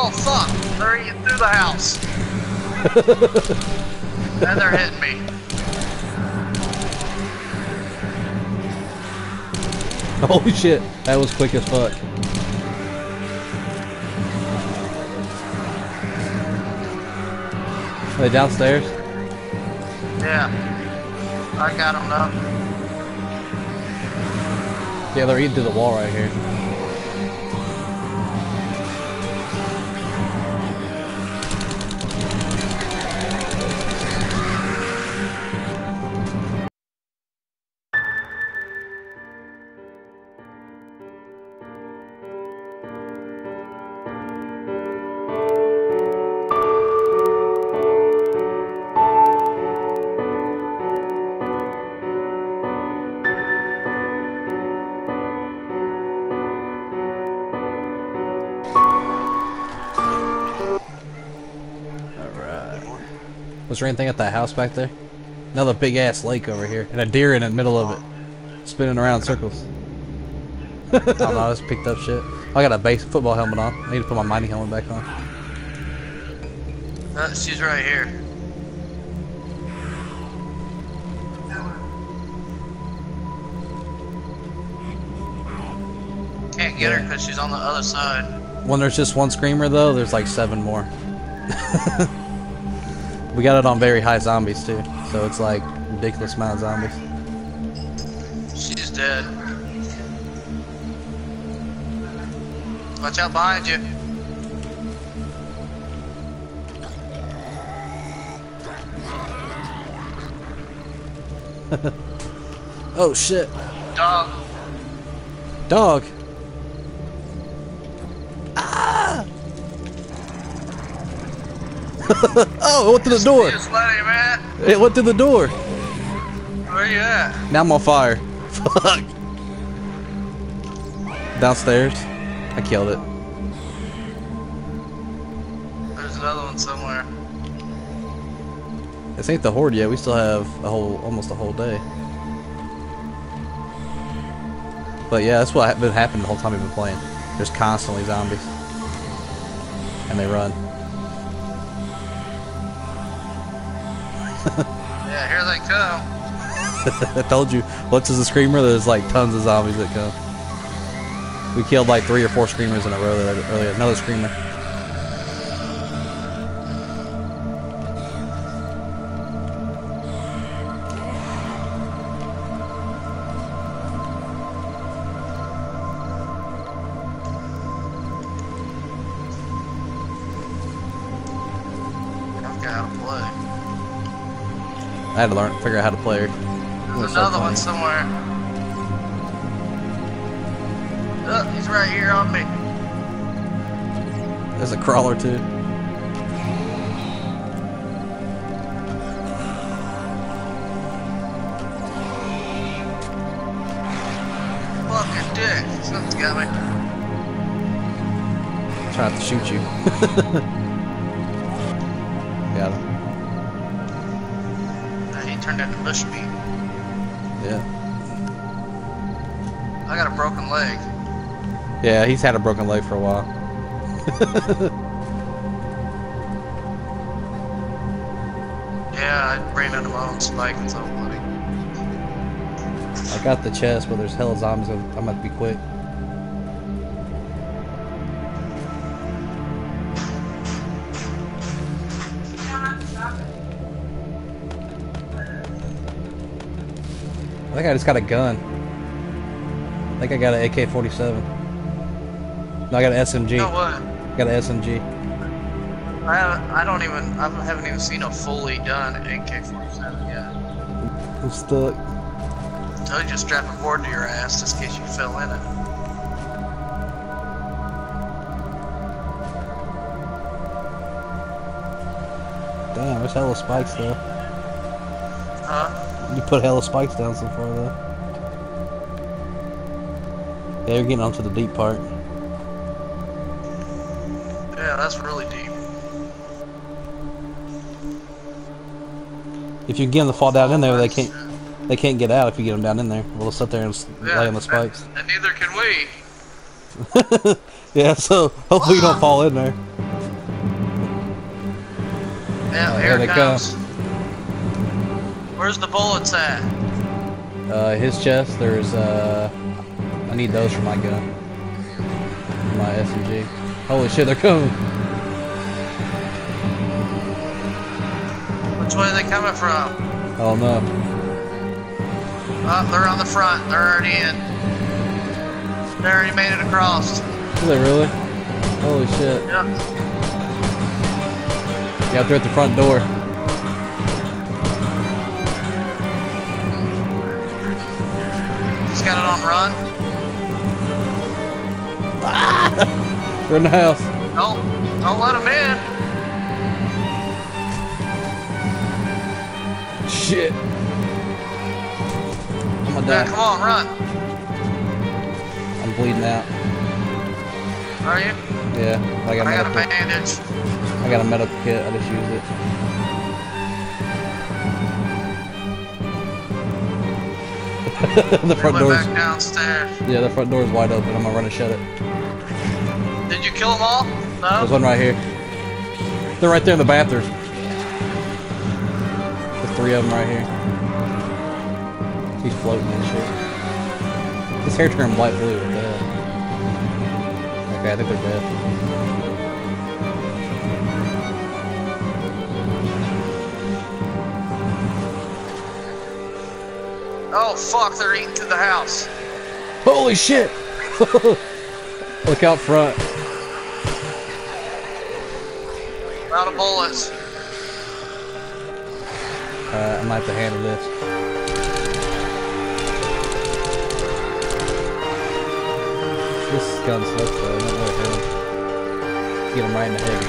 Oh fuck, they're eating through the house. And they're hitting me. Holy shit, that was quick as fuck. Are they downstairs? Yeah. I got them now. Yeah, they're eating through the wall right here. Was there anything at that house back there? Another big ass lake over here, and a deer in the middle of it, spinning around in circles. I don't know, I just picked up shit. I got a base football helmet on. I need to put my mining helmet back on. She's right here. Can't get her because she's on the other side. When there's just one screamer though, there's like 7 more. We got it on very high zombies too, so it's like ridiculous amount of zombies. She's dead. Watch out behind you. Oh shit. Dog. Dog. Oh, it went through the door. Slutty, man. It went through the door. Where you at? Now I'm on fire. Fuck. Downstairs. I killed it. There's another one somewhere. This ain't the horde yet. We still have a whole, almost a whole day. But yeah, that's what been happening the whole time we've been playing. There's constantly zombies, and they run. Yeah, here they come. I told you, once is a screamer, there's like tons of zombies that come. We killed like 3 or 4 screamers in a row earlier. Another screamer. I've got to play. I had to learn, figure out how to play her. There's another one somewhere. Oh, he's right here on me. There's a crawler too. Fucking dick. Something's got me. I'm trying to shoot you. Got him. Turned into bush meat. Yeah. I got a broken leg. Yeah, he's had a broken leg for a while. Yeah, I ran into my own spike and so bloody. I got the chest, but there's hell of zombies. I'm about to be quick. I think I just got a gun. I think I got an AK-47. No, I got an SMG. You know what? I got an SMG. I haven't even seen a fully done AK-47 yet. I'm stuck. I told you to strap a board to your ass just in case you fell in it. Damn, there's hella spikes though. Huh? You put hella spikes down so far, though. Yeah, you're getting onto the deep part. Yeah, that's really deep. If you get them to fall down in there, they can't get out if you get them down in there. We'll sit there and lay on the spikes. And neither can we. Yeah, so hopefully you don't fall in there. Yep, oh, here it comes. Come. Where's the bullets at? His chest, there's, I need those for my gun. My SMG. Holy shit, they're coming. Which way are they coming from? Oh no. Oh, they're on the front. They're already in. They already made it across. Is they really? Holy shit. Yep. Yeah, they're at the front door. He's got it on run. Ah! They're in the house. Don't let him in. Shit. I'm gonna die. Yeah, come on, run. I'm bleeding out. Are you? Yeah, I got a bandage. I got a medical kit, I just used it. The front door's back downstairs. Yeah, the front door's wide open. I'm gonna run and shut it. Did you kill them all? No? There's one right here. They're right there in the bathroom. There's three of them right here. He's floating and shit. His hair turned light blue. What the hell? Okay, I think they're dead. Oh fuck, they're eating through the house. Holy shit! Look out front. Round of bullets. I might have to handle this. This gun sucks though, I don't know if I get him right in the head and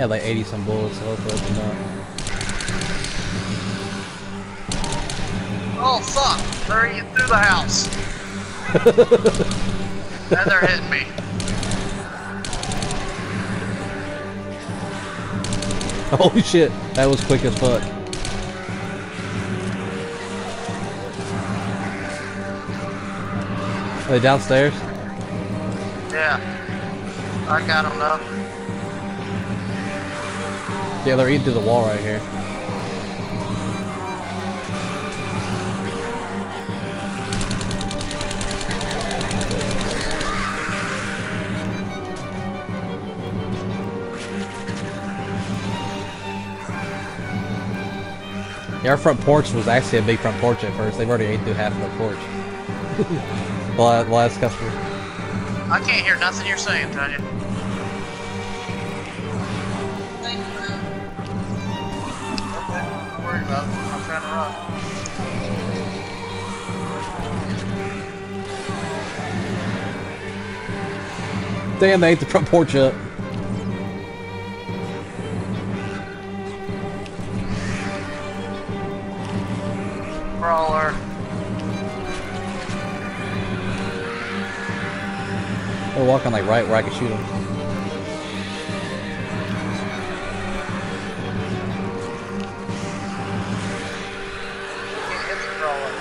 had like 80 some bullets, so hopefully it's not. Oh fuck! They're eating through the house! And they're hitting me. Holy shit, that was quick as fuck. Are they downstairs? Yeah. I got them though. Yeah, they're eating through the wall right here. Yeah, our front porch was actually a big front porch at first. They've already ate through half of the porch. The last customer. I can't hear nothing you're saying, Tanya. Thank you. Okay, don't worry about it. I'm trying to run. Damn, they ate the front porch up. Crawler. They're walking like right where I can shoot them. Can't hit the crawler.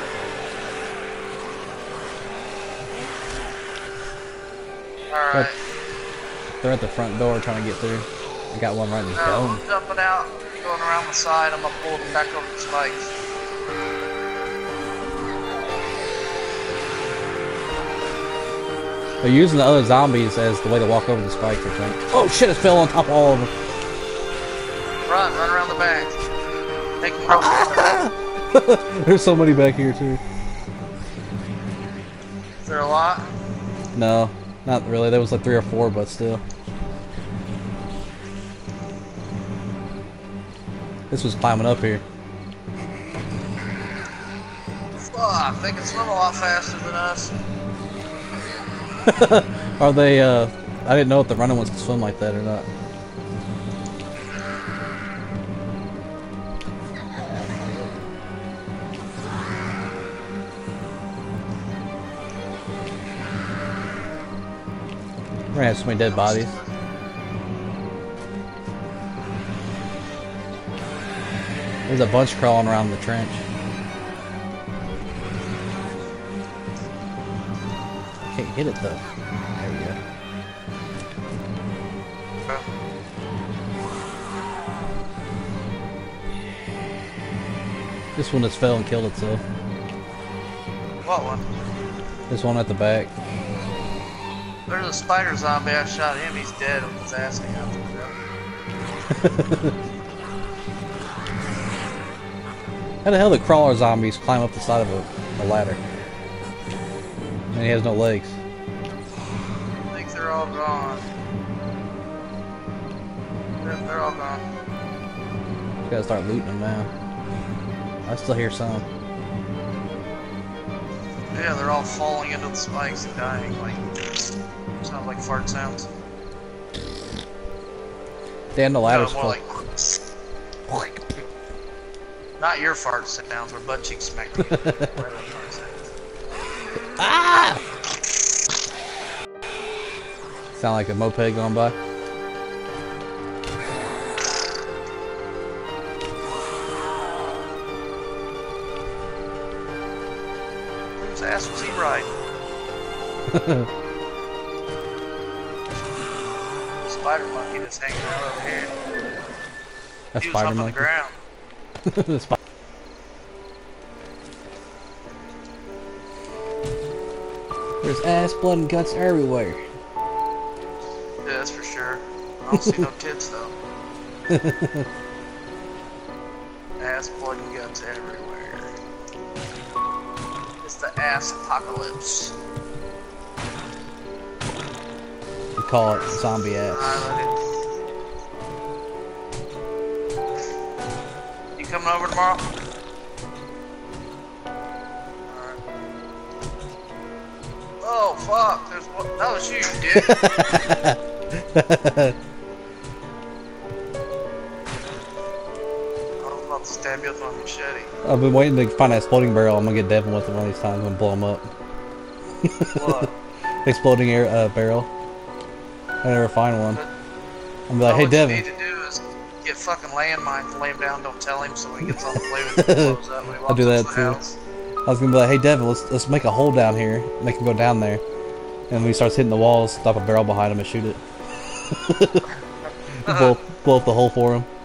All right. They're at the front door trying to get through. I got one right in the dome. I'm jumping out, going around the side. I'm gonna pull them back over the spikes. They're using the other zombies as the way to walk over the spikes, I think. Oh shit, it fell on top of all of them. Run around the back. Make them roll. There's so many back here, too. Is there a lot? No, not really. There was like 3 or 4, but still. This was climbing up here. Oh, I think it's a lot faster than us. Are they, I didn't know if the running ones could swim like that or not. We're gonna have so many dead bodies. There's a bunch crawling around the trench. hit it though. There we go. This one just fell and killed itself. What one? This one at the back. There's a spider zombie. I shot him. He's dead. I'm just asking out the ground. How the hell do crawler zombies climb up the side of a ladder? And he has no legs. I think they're all gone. Yeah, they're all gone. Just gotta start looting them now. I still hear some. Yeah, they're all falling into the spikes and dying. Like, sounds like fart sounds. Damn, the ladder's full. Like... Not your fart sounds, we're butt cheek smacking. Ah! Sound like a moped going by. Whose ass was he riding? Spider monkey that's hanging out over here. That's he was up on the ground. The spider. There's ass, blood, and guts everywhere. Yeah, that's for sure. I don't see no tits, though. Ass, blood, and guts everywhere. It's the ass apocalypse. We call it zombie ass. Island. You coming over tomorrow? Oh fuck, there's one. That was you, dude. I was about to stab you with my machete. I've been waiting to find that exploding barrel. I'm gonna get Devin with him one of these times and blow him up. What? Exploding air barrel. I never find one. I'm like, hey, Devin. What you need to do is get fucking landmines, lay him down, don't tell him, so when he gets on the plane with him, he blows up when he walks into the house. I was gonna be like, hey Devin, let's make a hole down here, make him go down there, and when he starts hitting the walls, stop a barrel behind him and shoot it. Blow up the hole for him.